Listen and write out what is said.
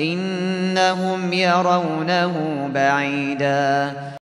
إنهم يرونه بعيدا.